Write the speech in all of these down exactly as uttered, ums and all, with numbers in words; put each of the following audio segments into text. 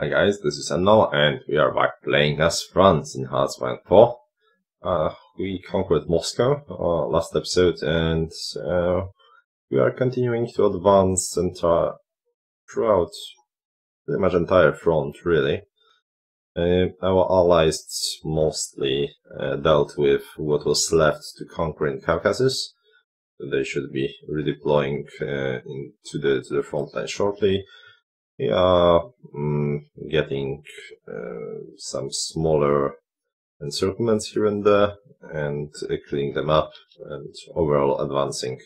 Hi guys, this is Anno, and we are back playing as France in Hearts of Iron four. Uh, we conquered Moscow uh, last episode, and uh, we are continuing to advance and try throughout pretty much entire front, really. Uh, our allies mostly uh, dealt with what was left to conquer in Caucasus. They should be redeploying uh, into the, to the front line shortly. We are um, getting uh, some smaller encirclements here and there, and uh, cleaning them up, and overall advancing.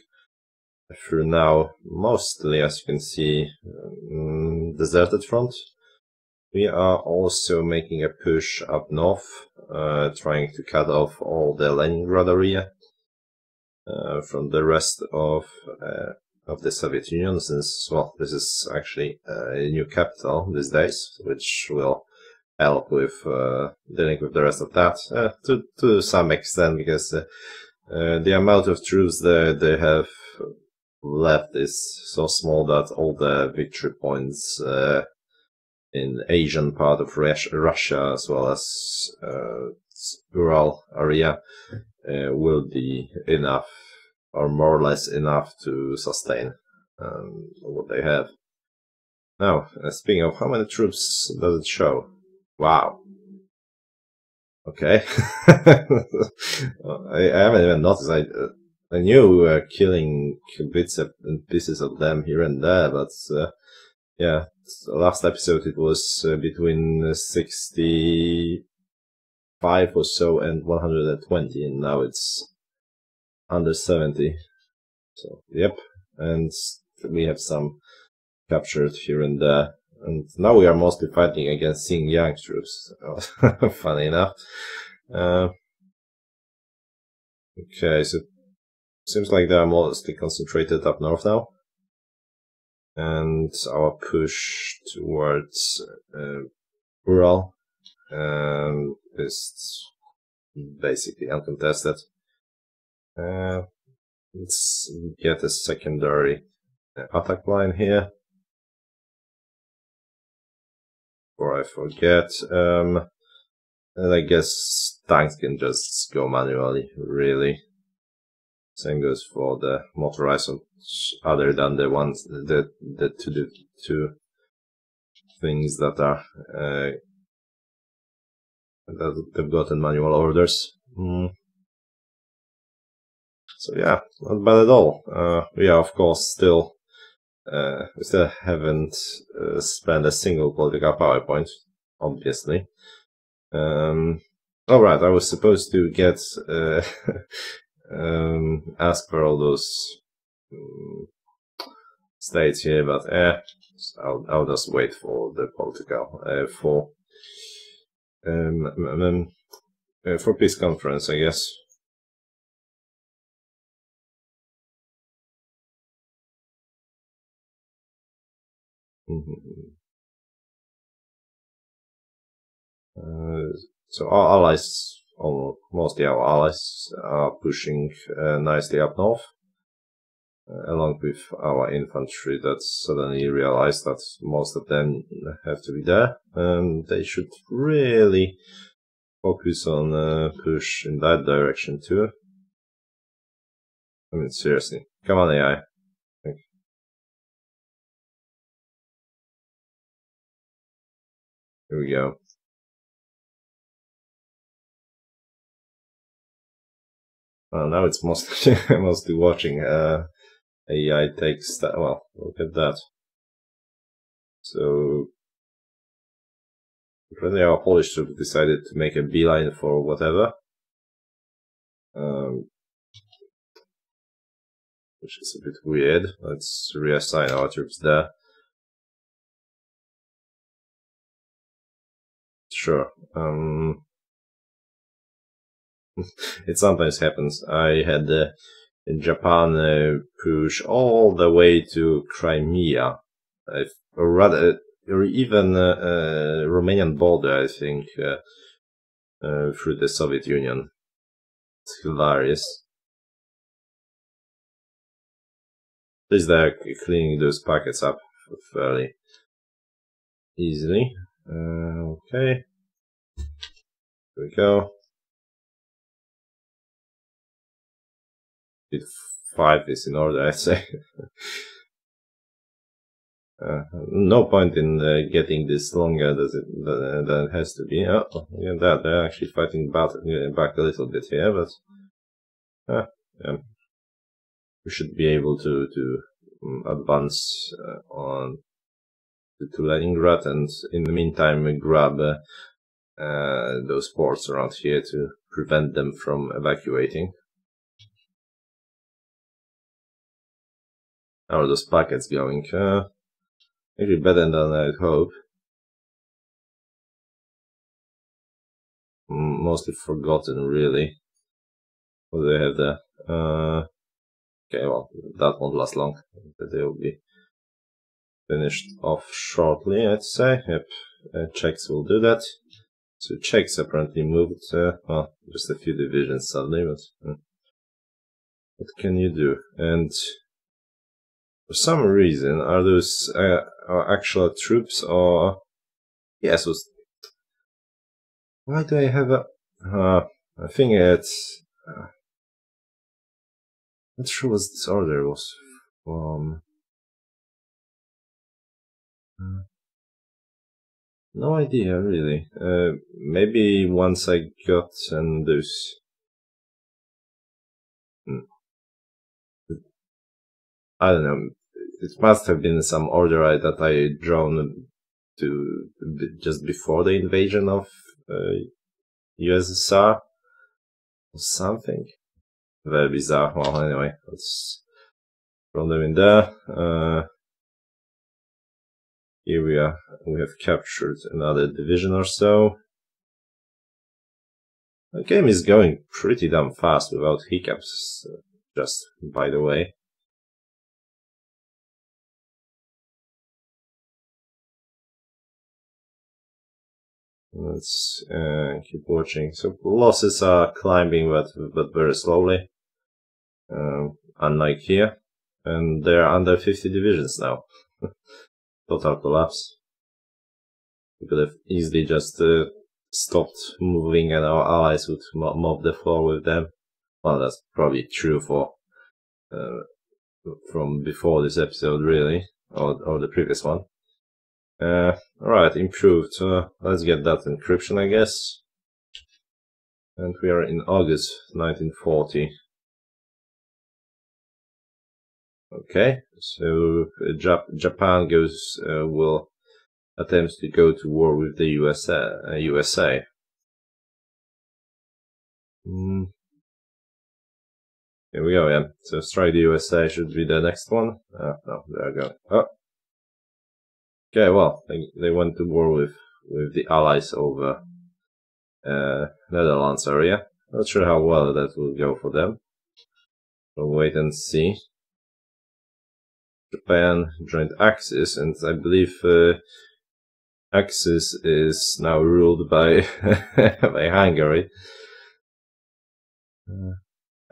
Through now, mostly, as you can see, um, deserted front. We are also making a push up north, uh, trying to cut off all the Leningrad area uh, from the rest of uh, of the Soviet Union, since, well, this is actually a new capital these days, which will help with uh, dealing with the rest of that, uh, to, to some extent, because uh, uh, the amount of troops that they have left is so small that all the victory points uh, in Asian part of Russia, as well as uh, Ural area, uh, will be enough, or more or less enough, to sustain um, what they have. Now, uh, speaking of, how many troops does it show? Wow. Okay. I, I haven't even noticed. I, uh, I knew we were killing bits and pieces of them here and there, but uh, yeah, last episode it was uh, between sixty-five or so and one hundred twenty, and now it's under seventy. So, yep, and we have some captured here and there. And now we are mostly fighting against Xinjiang troops, funny enough. Uh, okay, so seems like they are mostly concentrated up north now. And our push towards uh, Urals um, is basically uncontested. Uh, let's get a secondary attack line here. Before I forget, um, and I guess tanks can just go manually, really. Same goes for the motorized, other than the ones that the two the two things that are uh, that they've gotten manual orders. Mm. So yeah, not bad at all. Uh, we are, of course, still uh, we still haven't uh, spent a single political PowerPoint, obviously. Um, all right, I was supposed to get uh, um, ask for all those um, states here, but eh, I'll I'll just wait for the political uh, for um, um uh, for peace conference, I guess. Uh, so our allies, or mostly our allies, are pushing uh, nicely up north, uh, along with our infantry that suddenly realized that most of them have to be there, and they should really focus on uh, push in that direction too. I mean, seriously, come on A I. Here we go. Well, now it's mostly mostly watching uh, A I takes that. Well, look at that. So apparently our Polish troops decided to make a beeline for whatever, um, which is a bit weird. Let's reassign our troops there. Sure. Um, it sometimes happens. I had uh, in Japan uh, push all the way to Crimea, uh, or rather, or even uh, uh, Romanian border, I think, uh, uh, through the Soviet Union. It's hilarious. At least they're cleaning those packets up fairly easily. Uh, okay. There we go. Bit five is in order, I say. uh, no point in uh, getting this longer does it, than, than it has to be. Oh, look at that. They're actually fighting battle, back a little bit here, but... Uh, yeah. We should be able to, to advance uh, on to Leningrad and in the meantime grab uh, uh, those ports around here to prevent them from evacuating. How are those packets going? Uh, maybe better than I'd hope. Mostly forgotten, really. What do they have there? Uh, Okay, well, that won't last long. They will be finished off shortly, I'd say. Yep, uh, Czechs will do that. So Czechs apparently moved, uh, well, just a few divisions suddenly, but uh, what can you do? And for some reason, are those uh, are actual troops or... Yes, was... Why do I have a... Uh, I think it's... Uh, Not sure what this order was from. Uh, no idea really. Uh, maybe once I got and those I don't know. It must have been some order that I drawn to just before the invasion of uh, U S S R or something. Very bizarre. Well, anyway, let's run them in there. Uh, here we are. We have captured another division or so. The game is going pretty damn fast without hiccups, just by the way. Let's uh, keep watching. So losses are climbing, but, but very slowly. Uh, unlike here, and they're under fifty divisions now. Total collapse. We could have easily just uh, stopped moving and our allies would mop the floor with them. Well, that's probably true for uh, from before this episode really, or, or the previous one. Uh, alright, improved. Uh, let's get that encryption, I guess. And we are in August nineteen forty. Okay, so uh, Jap Japan goes uh, will attempt to go to war with the U S A. Uh, U S A. Mm. Here we go, yeah. So strike the U S A should be the next one. Uh, no, there we go. Oh. Okay, well, they, they went to war with with the Allies over uh, Netherlands area. Not sure how well that will go for them. We'll wait and see. Japan joined Axis, and I believe uh, Axis is now ruled by by Hungary. Uh,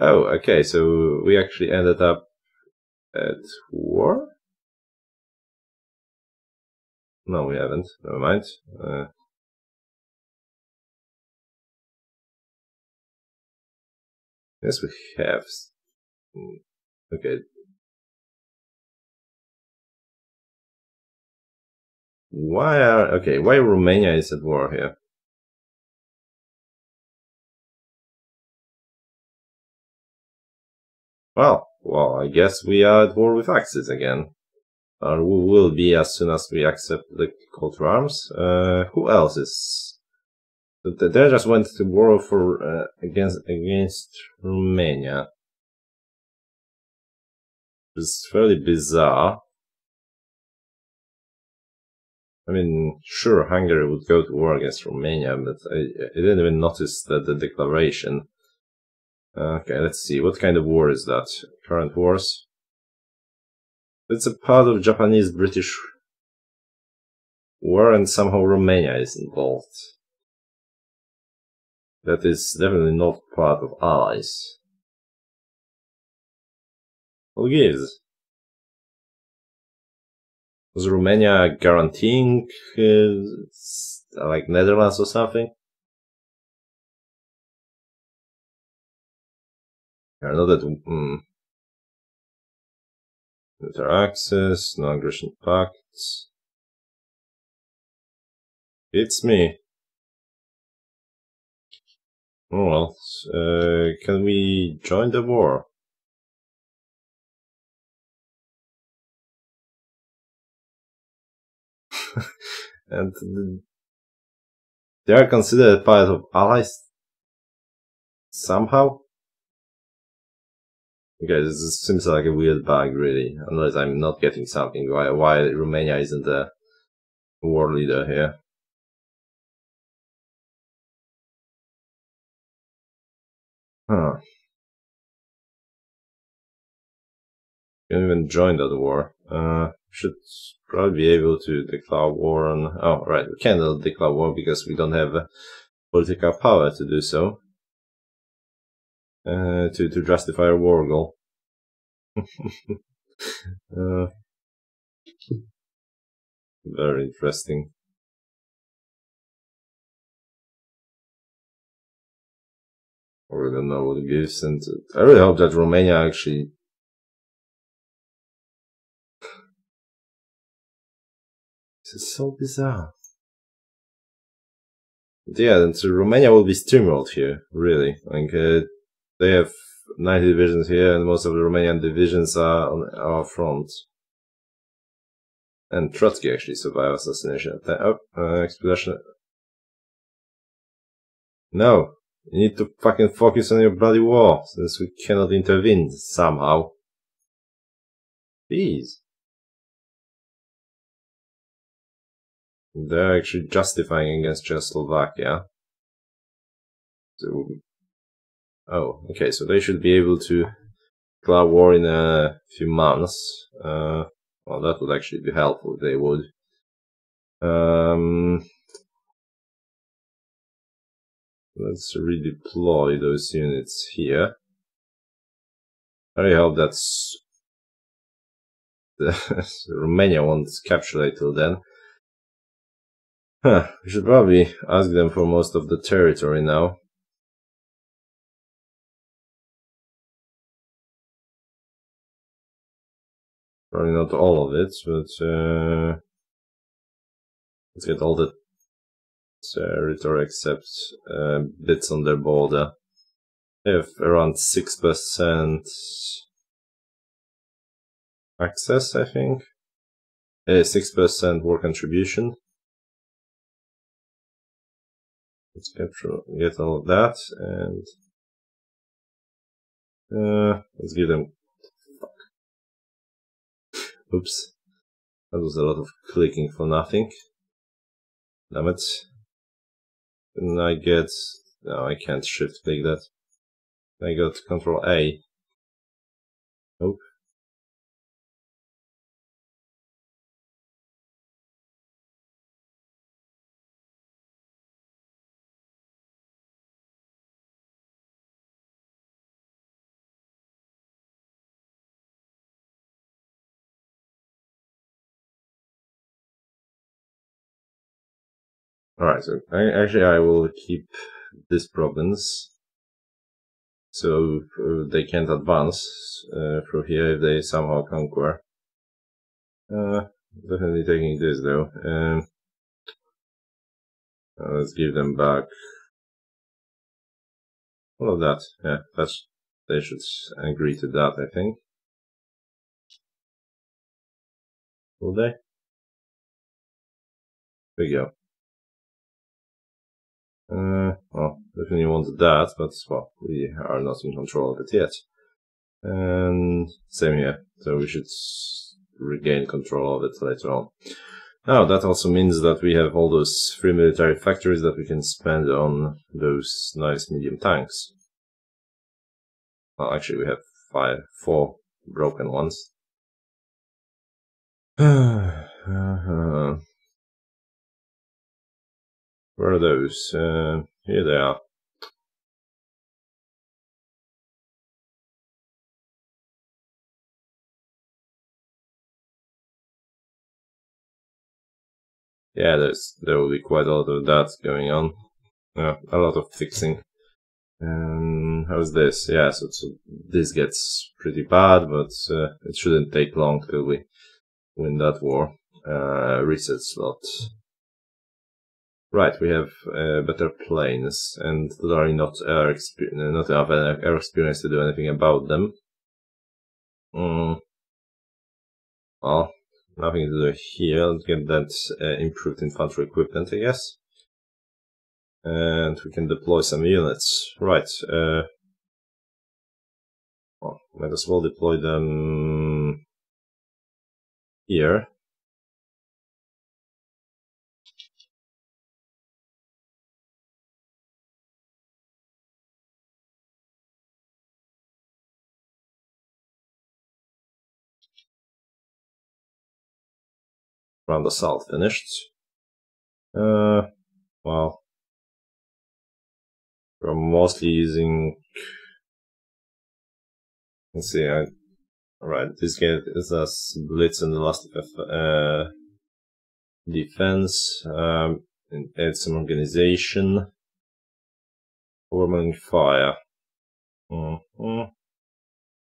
oh, okay, so we actually ended up at war. No, we haven't. Never mind. Uh, yes, we have. Okay. Why are... Okay, why Romania is at war here? Well, well, I guess we are at war with Axis again. Or uh, we will be as soon as we accept the call to arms. Uh, who else is? They just went to war for uh, against against Romania. It's fairly bizarre. I mean, sure, Hungary would go to war against Romania, but I, I didn't even notice that the declaration. Uh, okay, let's see. What kind of war is that? Current wars. It's a part of Japanese-British war and somehow Romania is involved. That is definitely not part of Allies. Who gives? Was Romania guaranteeing uh, like Netherlands or something. I know that mm, military access, non-aggression pacts. It's me. Oh well, uh, can we join the war? And they are considered part of allies somehow? Okay, this seems like a weird bug, really. Unless I'm not getting something, why, why Romania isn't a war leader here. Huh. Can't even join that war. Uh, should probably be able to declare war on... Oh, right, we cannot declare war because we don't have political power to do so. Uh, to, to justify a war goal. uh, very interesting. I really don't know what it gives, and I really hope that Romania actually this is so bizarre. But yeah, and so Romania will be steamrolled here, really. Like uh, they have ninety divisions here, and most of the Romanian divisions are on our front. And Trotsky actually survived assassination. Oh, uh, expedition. No, you need to fucking focus on your bloody war, since we cannot intervene somehow. Please. They're actually justifying against Czechoslovakia. So, oh, okay, so they should be able to declare war in a few months. Uh, well, that would actually be helpful if they would. Um, let's redeploy those units here. I hope that's... Romania won't capitulate till then. Huh, we should probably ask them for most of the territory now. Probably not all of it, but uh, let's get all the territory except uh, bits on their border. They have around six percent access, I think. Uh, six percent war contribution. Let's capture, get all of that, and uh, let's give them... Oops, that was a lot of clicking for nothing. Damn it. Can I get... No, I can't shift click that. I got Control A. Nope. Alright, so I, actually I will keep this province, so uh, they can't advance uh, through here if they somehow conquer. Uh, definitely taking this though. Um, uh, let's give them back all of that. Yeah, that's, they should agree to that, I think. Will they? There we go. Uh, well, definitely wanted that, but, well, we are not in control of it yet. And same here, so we should regain control of it later on. Now, that also means that we have all those free military factories that we can spend on those nice medium tanks. Well, actually, we have five, four broken ones. uh-huh. Where are those? Uh, here they are. yeah, there's there will be quite a lot of that going on. Yeah, a lot of fixing. Um, how's this? Yeah, so, so this gets pretty bad, but uh, it shouldn't take long till we win that war. Uh, reset slot. Right, we have uh, better planes, and literally not air experience, not enough air experience to do anything about them. Mm. Well, nothing to do here. Let's get that uh, improved infantry equipment, I guess. And we can deploy some units. Right. Uh, well, might as well deploy them here. Round assault finished. Uh, well. We're mostly using. Let's see. I, all right, this game is a blitz and elastic uh, defense. Um, and add some organization. Warming fire. Mm-hmm.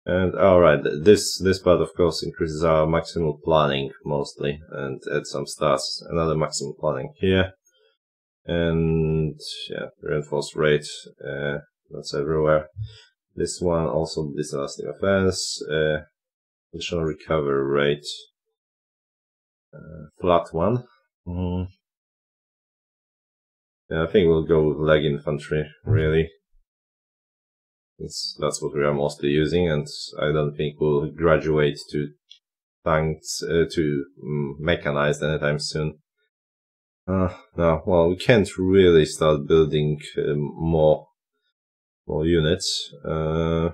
And all right, this this part of course increases our maximal planning mostly, and add some stats. Another maximal planning here. And yeah, reinforced rate, uh, that's everywhere. This one also this last offense, uh, additional recovery rate, uh, flat one. Mm-hmm. Yeah, I think we'll go with leg infantry, really. It's, that's what we are mostly using, and I don't think we'll graduate to tanks, uh, to um, mechanized anytime soon. Uh, no, well, we can't really start building uh, more more units, uh,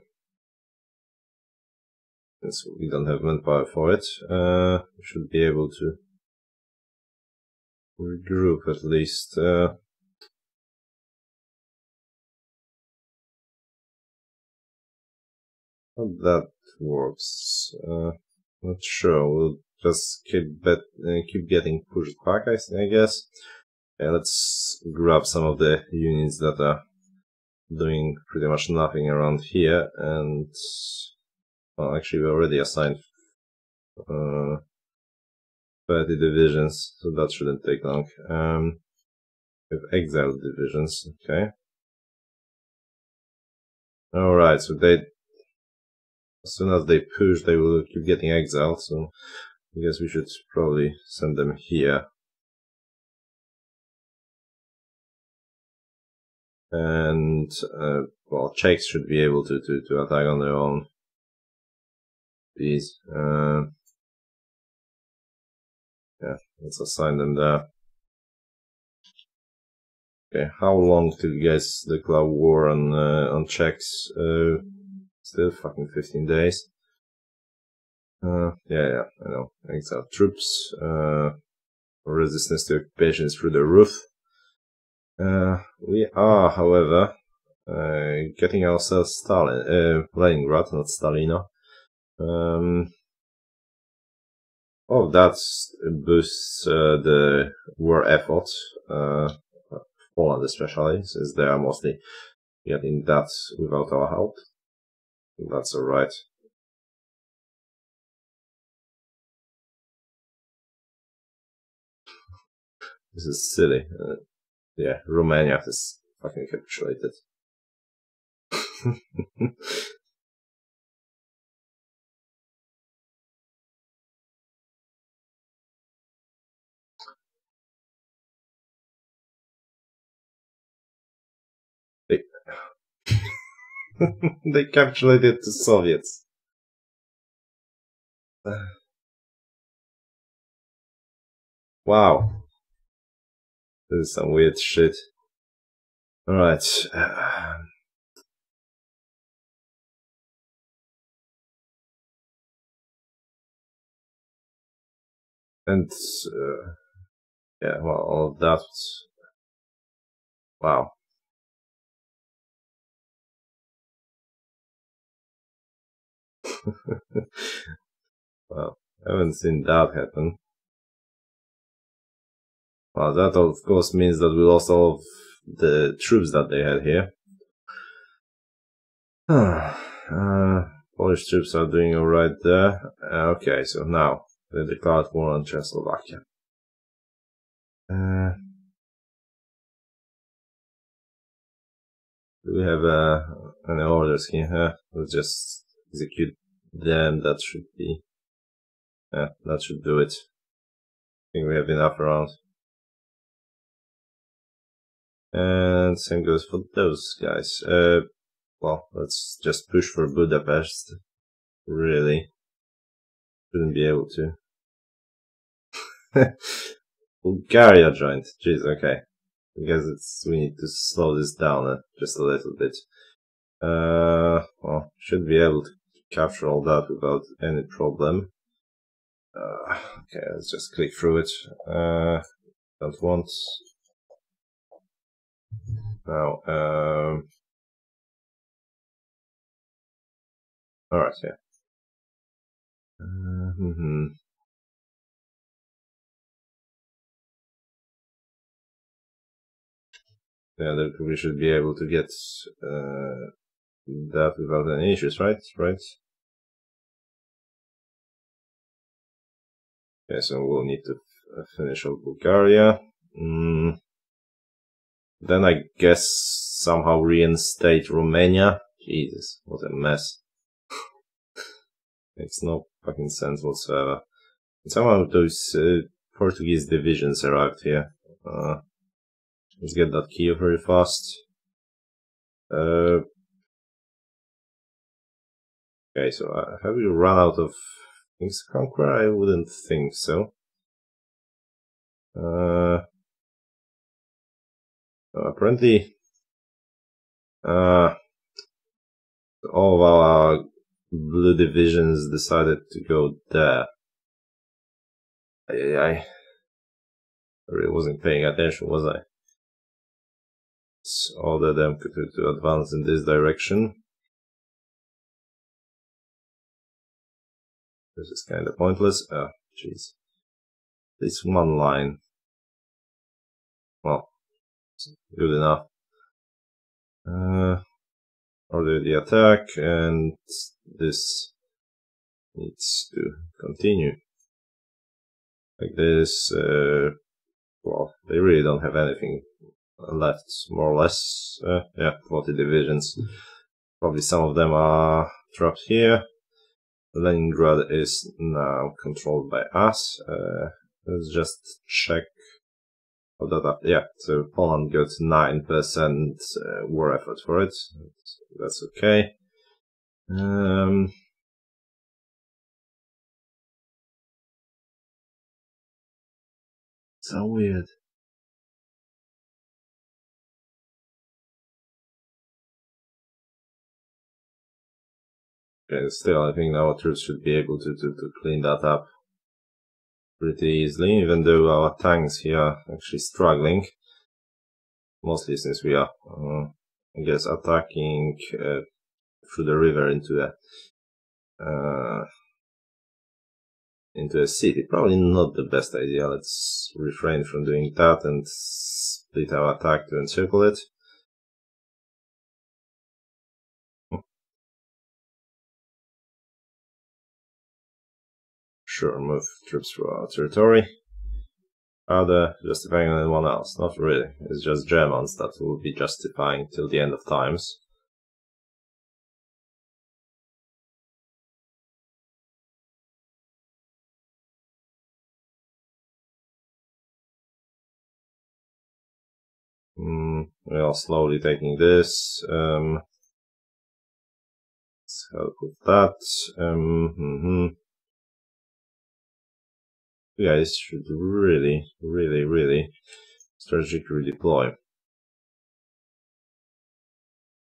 since we don't have manpower for it. Uh, we should be able to regroup at least. Uh, how that works, uh, not sure. We'll just keep bet, uh, keep getting pushed back, I, I guess. Yeah, let's grab some of the units that are doing pretty much nothing around here, and well, actually we already assigned uh, thirty divisions, so that shouldn't take long. Um, we have exiled divisions, okay. All right, so they, as soon as they push, they will keep getting exiled. So. I guess we should probably send them here. And, uh, well, Czechs should be able to, to, to attack on their own. These. Uh, yeah, let's assign them there. Okay, how long till you guys declare war on, uh, on Czechs? Uh, still fucking fifteen days. Uh, yeah, yeah, I know. Exile troops, uh, resistance to occupation through the roof. Uh, we are, however, uh, getting ourselves Stalin, uh, Leningrad, not Stalino. Um, all of that boosts uh, the war effort, uh, Poland especially, since they are mostly getting that without our help. That's alright. This is silly. Uh, yeah, Romania has fucking capitulated. they, they capitulated to Soviets. Uh, wow. This is some weird shit. Alright. Uh, and, uh, yeah, well, all of that. Wow. Well, I haven't seen that happen. Well, that of course means that we lost all of the troops that they had here. uh, Polish troops are doing alright there. Uh, okay, so now they declared war on Czechoslovakia. Uh, do we have uh, any orders here? Uh, we'll just execute them. That should be. Yeah, that should do it. I think we have enough around. And same goes for those guys. Uh, well, let's just push for Budapest. Really. Shouldn't be able to. Bulgaria joined. Jeez, okay. I guess it's, we need to slow this down uh, just a little bit. Uh, well, should be able to capture all that without any problem. Uh, okay, let's just click through it. Uh, don't want... Now, um, all right, yeah. Uh, mm-hmm. Yeah, we should be able to get uh, that without any issues, right? Right. Okay, so we'll need to finish off Bulgaria. Mm. Then I guess somehow reinstate Romania. Jesus, what a mess. Makes no fucking sense whatsoever. And somehow those uh, Portuguese divisions arrived here. Uh, let's get that Kiev very fast. Uh, okay, so uh, have we run out of things to conquer? I wouldn't think so. Uh... Uh, apparently, uh, all of our blue divisions decided to go there. I, I, I really wasn't paying attention, was I? It's all that I'm to, to advance in this direction. This is kind of pointless. Oh, jeez. This one line. Well. Good enough. Uh, order the attack, and this needs to continue. Like this, uh, well, they really don't have anything left, more or less. Uh, yeah, forty divisions. Probably some of them are trapped here. Leningrad is now controlled by us. Uh, let's just check. Oh, that, uh, yeah, so Poland got nine percent uh, war effort for it. That's okay. Um, so weird. Okay, still, I think our troops should be able to, to, to clean that up pretty easily, even though our tanks here are actually struggling, mostly since we are, uh, I guess, attacking uh, through the river into a uh, into a city. Probably not the best idea. Let's refrain from doing that and split our attack to encircle it. Sure, move troops through our territory. Are they justifying anyone else? Not really. It's just Germans that will be justifying till the end of times. Mm, we are slowly taking this. Um, let's help with that. Um, mm-hmm. You guys should really, really, really strategically deploy.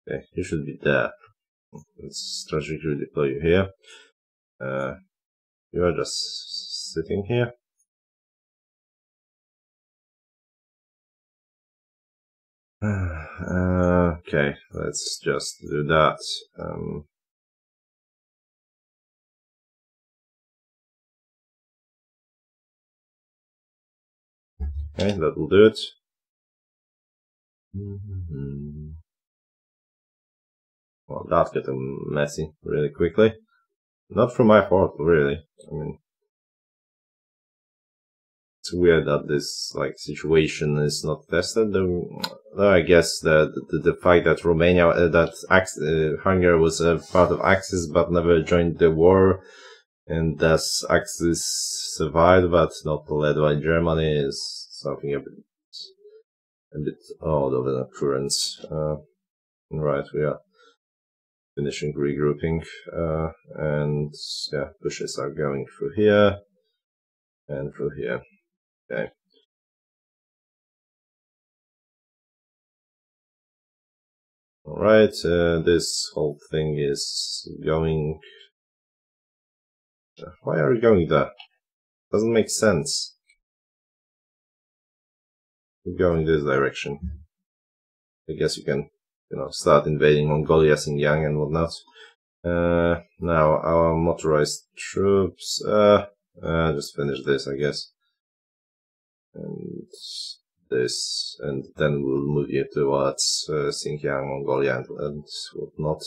Okay, you should be there. Let's strategically deploy you here. Uh, you are just sitting here. Uh, okay, let's just do that. Um, Okay, that will do it. Mm-hmm. Well, that gets messy really quickly. Not from my fault, really. I mean, it's weird that this like situation is not tested. Though I guess the the, the fact that Romania, uh, that uh, Hungary was a part of Axis but never joined the war, and thus Axis survived but not led by Germany is something a bit a bit odd of an occurrence. Uh, right, we are finishing regrouping, uh, and yeah, pushes are going through here and through here. Okay. Alright, uh, this whole thing is going... Why are we going there? Doesn't make sense. We're going this direction. I guess you can, you know, start invading Mongolia, Xinjiang and whatnot. Uh, now, our motorized troops... Uh, uh, just finish this, I guess. And this, and then we'll move you towards uh, Xinjiang, Mongolia, and, and whatnot.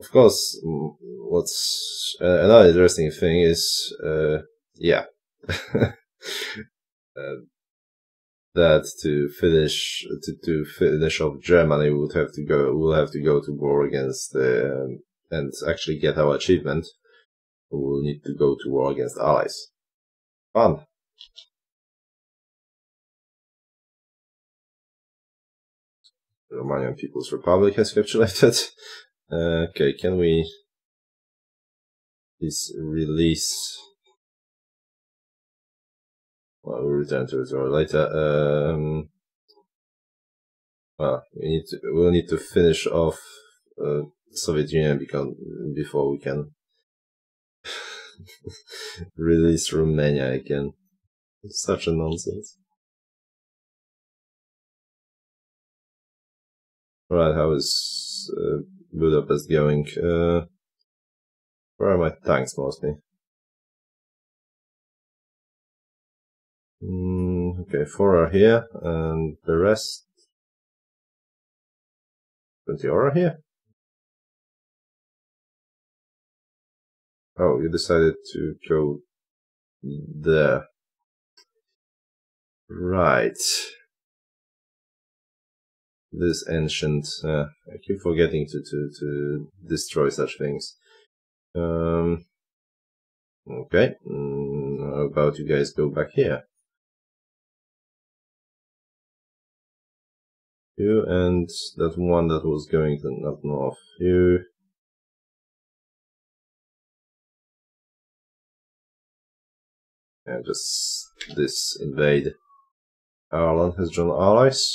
Of course, what's uh, another interesting thing is, uh, yeah, uh, that to finish to, to finish off Germany, we would have to go, we'll have to go to war against the, uh, and actually get our achievement. We'll need to go to war against allies. Fun. The Romanian People's Republic has capitulated. Uh, okay, can we please release? Well, we'll return to it later. Um, well, we need to, we'll need to finish off uh, Soviet Union because before we can release Romania again. It's such a nonsense. Right, how is uh, Budapest going? Uh, where are my tanks mostly? Mm, okay, four are here, and the rest... twenty are here? Oh, you decided to go there. Right. This ancient... Uh, I keep forgetting to, to, to destroy such things. Um, okay. Mm, how about you guys go back here? You and that one that was going to up north. You... Yeah, just this invade. Ireland has drawn allies.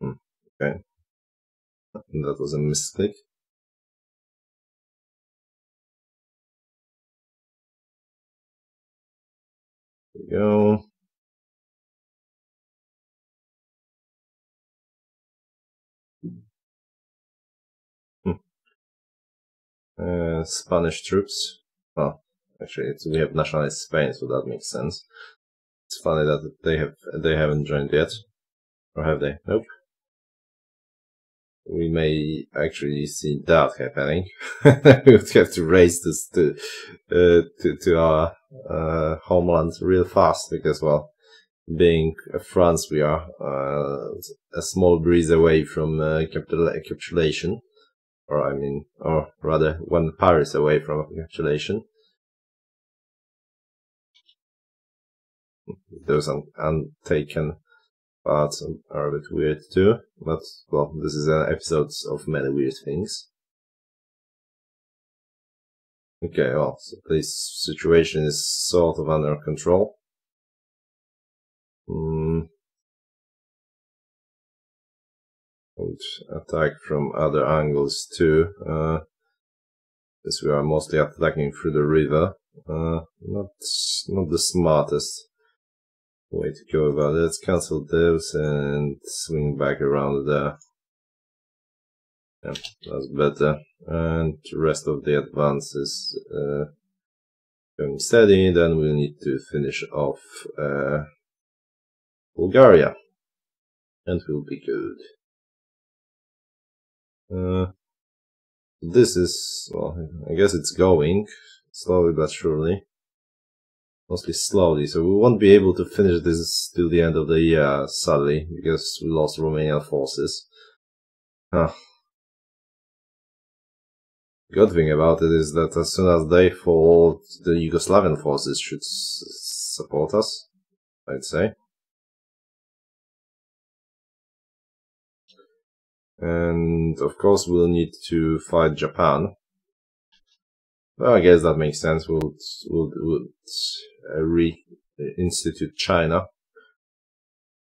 Hmm, okay. That was a mistake. There we go. Uh, Spanish troops. Well, actually, it's, we have Nationalist Spain, so that makes sense. It's funny that they have they haven't joined yet, or have they? Nope. We may actually see that happening. We would have to raise this to uh, to, to our uh, homeland real fast because, well, being France, we are uh, a small breeze away from uh, capitula- capitulation. Or I mean, or rather, one Paris away from a capitulation. Those un untaken parts are a bit weird too, but well, this is an episode of many weird things. Okay, well, so this situation is sort of under control. Mm. Attack from other angles too, uh, as we are mostly attacking through the river. Uh, not not the smartest way to go about it. Let's cancel those and swing back around there. Yeah, that's better. And the rest of the advances uh, going steady. Then we need to finish off uh, Bulgaria, and we'll be good. Uh, this is, well, I guess it's going slowly but surely. Mostly slowly, so we won't be able to finish this till the end of the year, sadly, because we lost Romanian forces. Huh. Good thing about it is that as soon as they fall, the Yugoslavian forces should s support us, I'd say. And of course we'll need to fight Japan. Well, I guess that makes sense. We'll, we'll, we'll uh, reinstitute China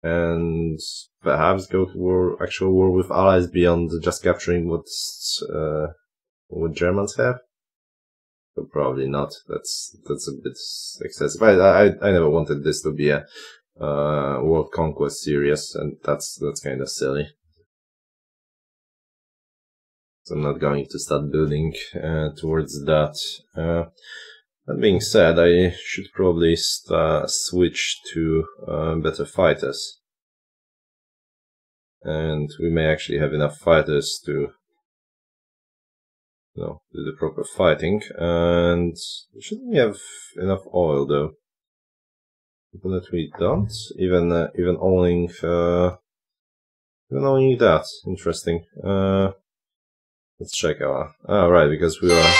and perhaps go to war, actual war with allies beyond just capturing what uh, what Germans have. But probably not. That's that's a bit excessive. I I, I never wanted this to be a uh, world conquest series, and that's that's kind of silly. So I'm not going to start building uh, towards that. Uh, that being said, I should probably start, switch to uh, better fighters. And we may actually have enough fighters to you know, do the proper fighting. And shouldn't we have enough oil though? But that we don't, even, uh, even owning uh, even owning that. Interesting. Uh, Let's check our... Ah, right, because we are...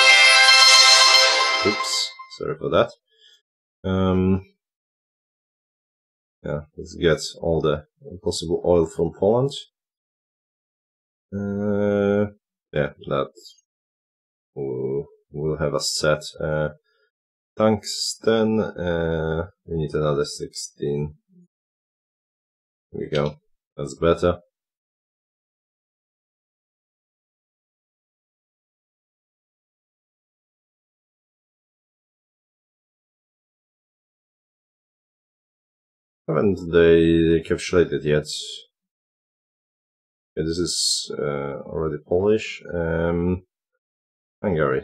Oops, sorry for that. Um, yeah, let's get all the possible oil from Poland. Uh, yeah, that will we'll have us set. Uh, tungsten, uh, we need another sixteen. There we go, that's better. Haven't they capitulated yet? Yeah, this is uh, already Polish. Um, Hungary.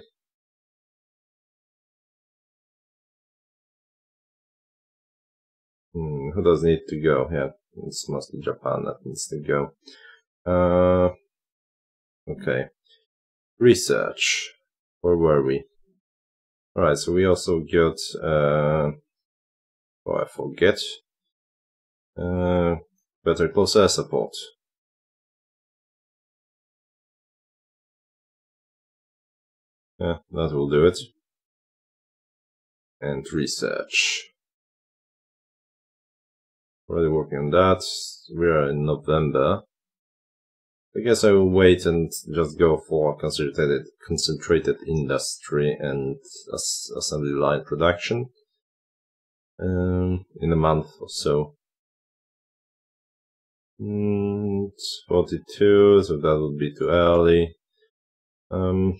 Hmm, who does need to go? Yeah, it's mostly Japan that needs to go. Uh, okay. Research. Where were we? Alright, so we also got... Uh, oh, I forget. Uh, better close air support. Yeah, that will do it. And research. Already working on that. We are in November. I guess I will wait and just go for concentrated, concentrated industry and as assembly line production. Um, in a month or so. forty-two, so that would be too early. Um,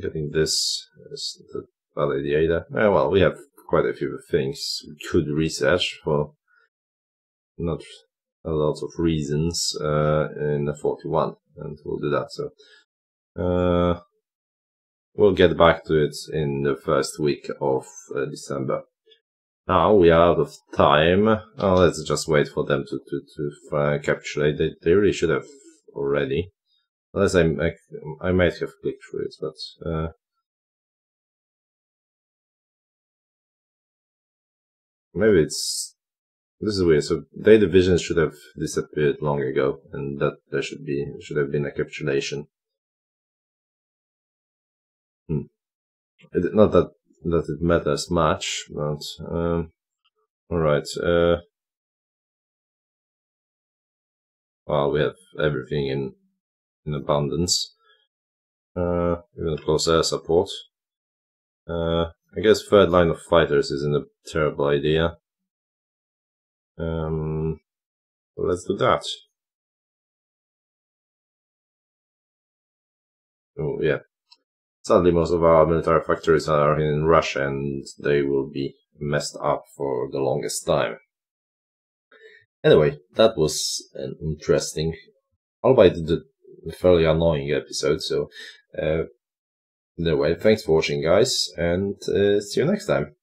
getting this is a bad idea either. Eh, well, we have quite a few things we could research for not a lot of reasons uh, in the forty-one, and we'll do that. So uh, we'll get back to it in the first week of uh, December. Now we are out of time. Oh, let's just wait for them to to to uh, capitulate. They they really should have already, unless I I might have clicked through it, but uh, maybe it's this is weird. So their divisions should have disappeared long ago, and that there should be should have been a capitulation. Hmm. It, not that. that it matters much, but um, all right. Uh, well, we have everything in in abundance. Uh, even close air support. Uh, I guess third line of fighters isn't a terrible idea. Um, let's do that. Oh yeah. Sadly, most of our military factories are in Russia, and they will be messed up for the longest time. Anyway, that was an interesting albeit the fairly annoying episode. So, uh, anyway, thanks for watching, guys, and uh, see you next time.